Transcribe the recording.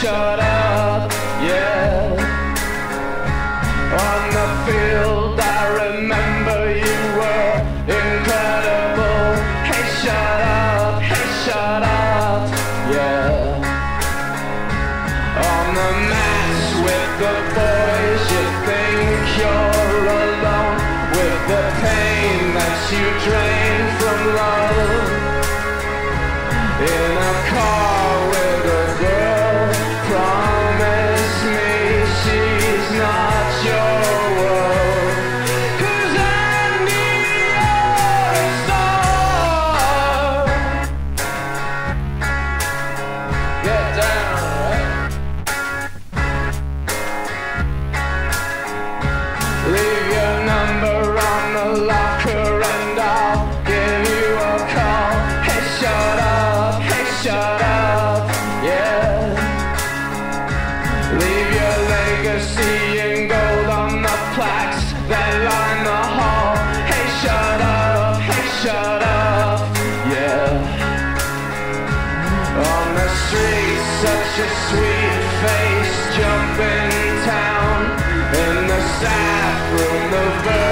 shut up, yeah. On the field I remember you were incredible. Hey shut up, yeah. On the mats with the boys you think you're alone, with the pain that you drain from love. In a car with a girl, promise me she's not your world. 'Cause I need a star. Get down, right? Leave your number on the locker and I'll give you a call. Hey, shut up. Shut up, yeah. Leave your legacy in gold on the plaques that line the hall. Hey, shut up, yeah. On the street, such a sweet face, jump in town. In the sack room, the